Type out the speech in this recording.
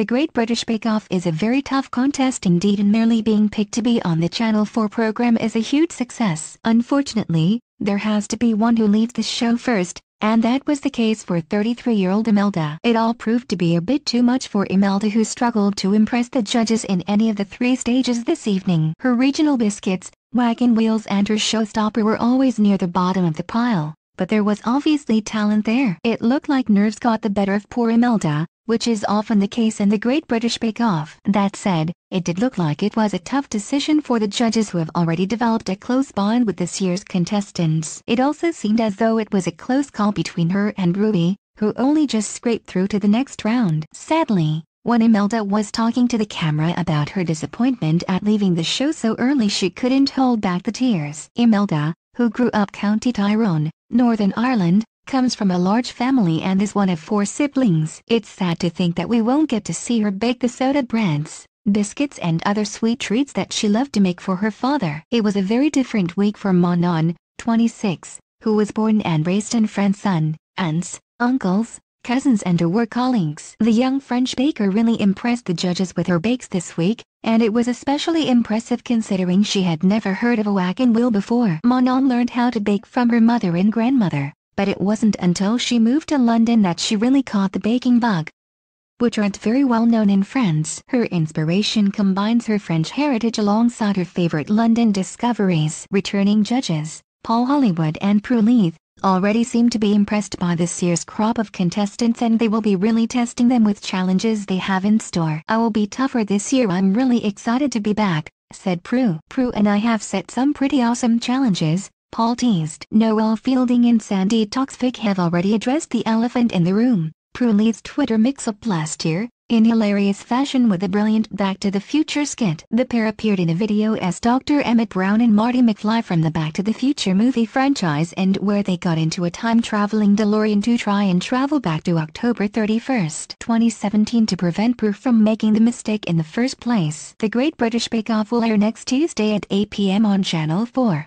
The Great British Bake Off is a very tough contest indeed, and merely being picked to be on the Channel 4 program is a huge success. Unfortunately, there has to be one who leaves the show first, and that was the case for 33-year-old Imelda. It all proved to be a bit too much for Imelda, who struggled to impress the judges in any of the three stages this evening. Her regional biscuits, wagon wheels and her showstopper were always near the bottom of the pile, but there was obviously talent there. It looked like nerves got the better of poor Imelda, which is often the case in the Great British Bake Off. That said, it did look like it was a tough decision for the judges, who have already developed a close bond with this year's contestants. It also seemed as though it was a close call between her and Ruby, who only just scraped through to the next round. Sadly, when Imelda was talking to the camera about her disappointment at leaving the show so early, she couldn't hold back the tears. Imelda, who grew up County Tyrone, Northern Ireland, comes from a large family and is one of four siblings. It's sad to think that we won't get to see her bake the soda breads, biscuits and other sweet treats that she loved to make for her father. It was a very different week for Manon, 26, who was born and raised in France. Son, aunts, uncles, cousins and her work colleagues. The young French baker really impressed the judges with her bakes this week, and it was especially impressive considering she had never heard of a wagon wheel before. Manon learned how to bake from her mother and grandmother, but it wasn't until she moved to London that she really caught the baking bug, which aren't very well known in France. Her inspiration combines her French heritage alongside her favorite London discoveries. Returning judges, Paul Hollywood and Prue Leith, already seem to be impressed by this year's crop of contestants, and they will be really testing them with challenges they have in store. "I will be tougher this year. I'm really excited to be back," said Prue. "Prue and I have set some pretty awesome challenges," Paul teased. Noel Fielding and Sandy Toxvig have already addressed the elephant in the room, Prue Leith's Twitter mix-up last year, in hilarious fashion with a brilliant Back to the Future skit. The pair appeared in a video as Dr. Emmett Brown and Marty McFly from the Back to the Future movie franchise, and where they got into a time-traveling DeLorean to try and travel back to October 31, 2017 to prevent Prue from making the mistake in the first place. The Great British Bake Off will air next Tuesday at 8 p.m. on Channel 4.